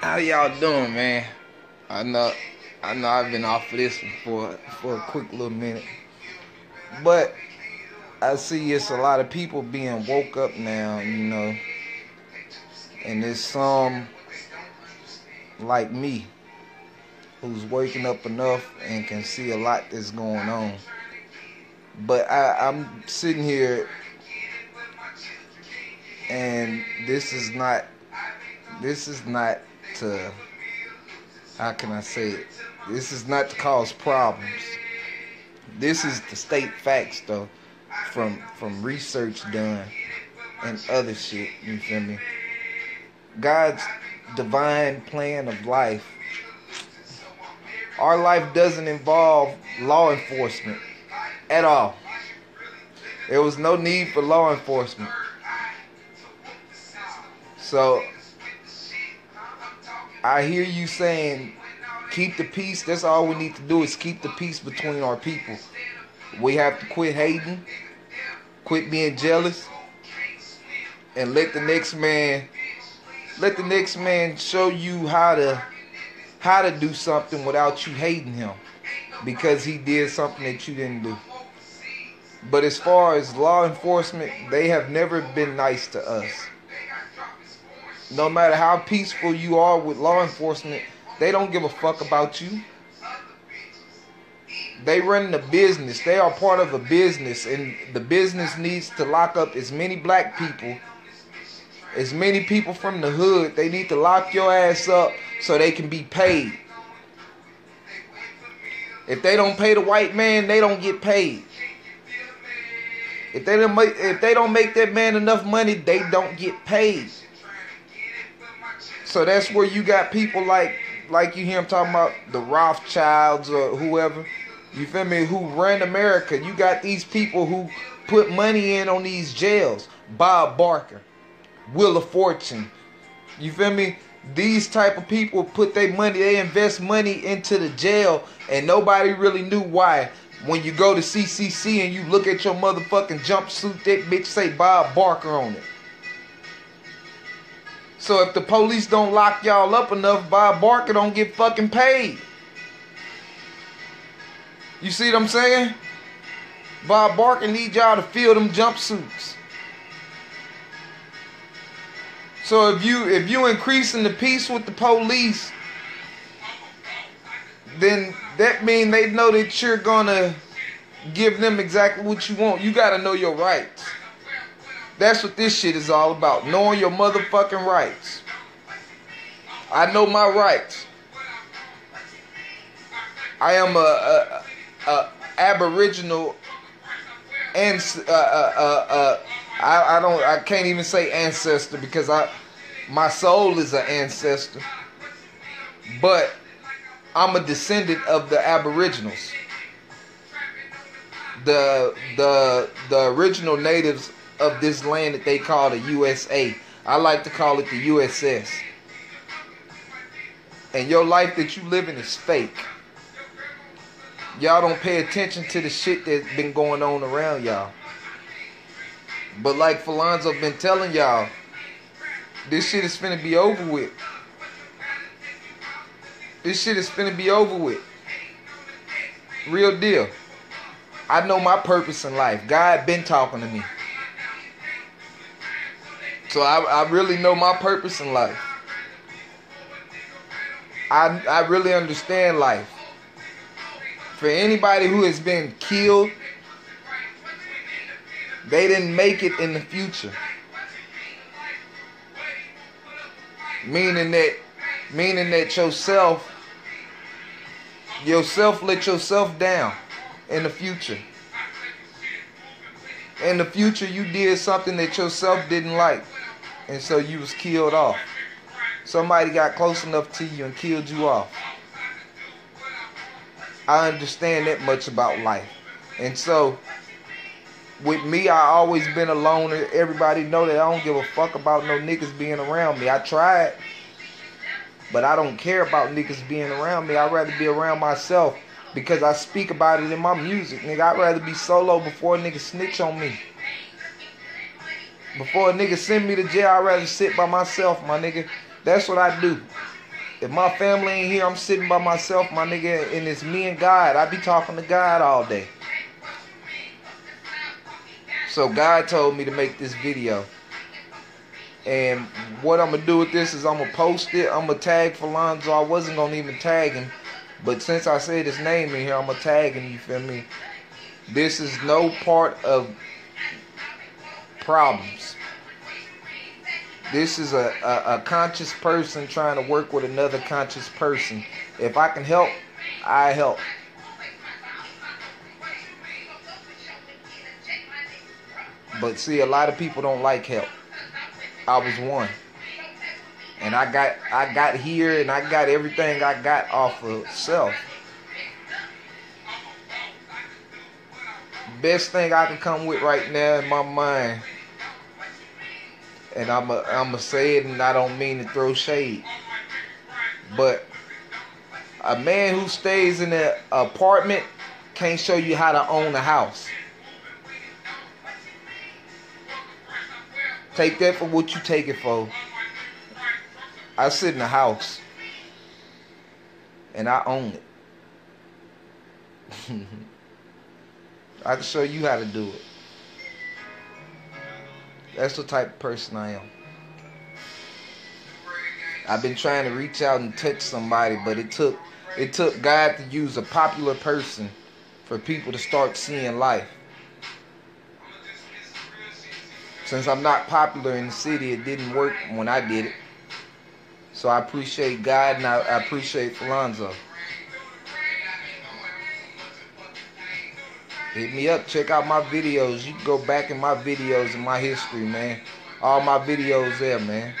How y'all doing, man? I know I've been off of this one for a quick little minute, but I see it's a lot of people being woke up now, you know, and there's some like me who's waking up enough and can see a lot that's going on. But I'm sitting here, and this is not to, how can I say it? This is not to cause problems. This is to state facts, though, from research done and other shit, you feel me? God's divine plan of life. Our life doesn't involve law enforcement at all. There was no need for law enforcement. So I hear you saying keep the peace. That's all we need to do is keep the peace between our people. We have to quit hating, quit being jealous, and let the next man show you how to do something without you hating him because he did something that you didn't do. But as far as law enforcement, they have never been nice to us. No matter how peaceful you are with law enforcement, they don't give a fuck about you. They run the business. They are part of a business, and the business needs to lock up as many black people, as many people from the hood. They need to lock your ass up so they can be paid. If they don't pay the white man, they don't get paid. If they don't make that man enough money, they don't get paid. So that's where you got people like you hear them talking about the Rothschilds or whoever, you feel me, who run America. You got these people who put money in on these jails. Bob Barker, Wheel of Fortune, you feel me? These type of people put their money, they invest money into the jail, and nobody really knew why. When you go to CCC and you look at your motherfucking jumpsuit, that bitch say Bob Barker on it. So if the police don't lock y'all up enough, Bob Barker don't get fucking paid. You see what I'm saying? Bob Barker need y'all to fill them jumpsuits. So if you increasing the peace with the police, then that means they know that you're gonna give them exactly what you want. You gotta know your rights. That's what this shit is all about. Knowing your motherfucking rights. I know my rights. I am a Aboriginal, and I can't even say ancestor because my soul is an ancestor, but I'm a descendant of the Aboriginals, the original natives of this land that they call the USA. I like to call it the USS. And your life that you living is fake. Y'all don't pay attention to the shit that's been going on around y'all. But like Falonzo been telling y'all, this shit is finna be over with. This shit is finna be over with. Real deal. I know my purpose in life. God been talking to me. So I really know my purpose in life. I really understand life. For anybody who has been killed, they didn't make it in the future. Meaning that yourself let yourself down in the future. In the future, you did something that yourself didn't like. And so you was killed off. Somebody got close enough to you and killed you off. I understand that much about life. And so, with me, I always been a loner. Everybody know that I don't give a fuck about no niggas being around me. I tried, but I don't care about niggas being around me. I'd rather be around myself because I speak about it in my music, nigga. I'd rather be solo before a nigga snitch on me. Before a nigga send me to jail, I'd rather sit by myself, my nigga. That's what I do. If my family ain't here, I'm sitting by myself, my nigga, and it's me and God. I be talking to God all day. So God told me to make this video. And what I'm going to do with this is I'm going to post it. I'm going to tag Falonzo. I wasn't going to even tag him. But since I said his name in here, I'm going to tag him, you feel me? This is no part of problems. This is a conscious person trying to work with another conscious person. If I can help, I help. But see, a lot of people don't like help. I was one. And I got here and I got everything I got off of self. Best thing I can come with right now in my mind, and I'ma say it, and I don't mean to throw shade, but a man who stays in an apartment can't show you how to own a house. Take that for what you take it for. I sit in a house and I own it. I can show you how to do it. That's the type of person I am. I've been trying to reach out and touch somebody, but it took God to use a popular person for people to start seeing life. Since I'm not popular in the city, it didn't work when I did it. So I appreciate God, and I appreciate Falonzo. Hit me up. Check out my videos. You can go back in my videos and my history, man. All my videos there, man.